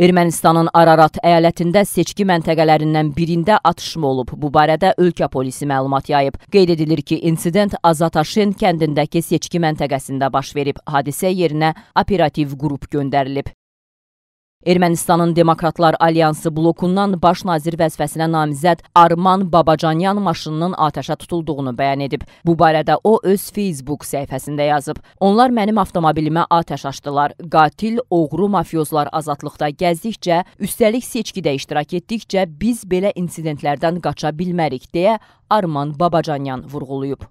Ermənistanın Ararat əyalətində seçki məntəqələrindən birində atışma olub. Bu barədə ölkə polisi məlumat yayıb. Qeyd edilir ki, insident Azataşen kəndindəki seçki məntəqəsində baş verib. Hadisə yerinə operativ qrup göndərilib. Ermənistanın Demokratlar Aliyansı blokundan baş nazir vəzifəsinə namizəd Arman Babacanyan maşınının atəşə tutulduğunu bəyan edib. Bu barədə o öz Facebook səhifəsində yazıb. Onlar mənim avtomobilimə atəş açdılar. Qatil, oğru, mafiyozlar azadlıqda gəzdikcə, üstəlik seçkidə iştirak etdikcə biz belə insidentlərdən qaça bilmərik deyə Arman Babacanyan vurğulayıb.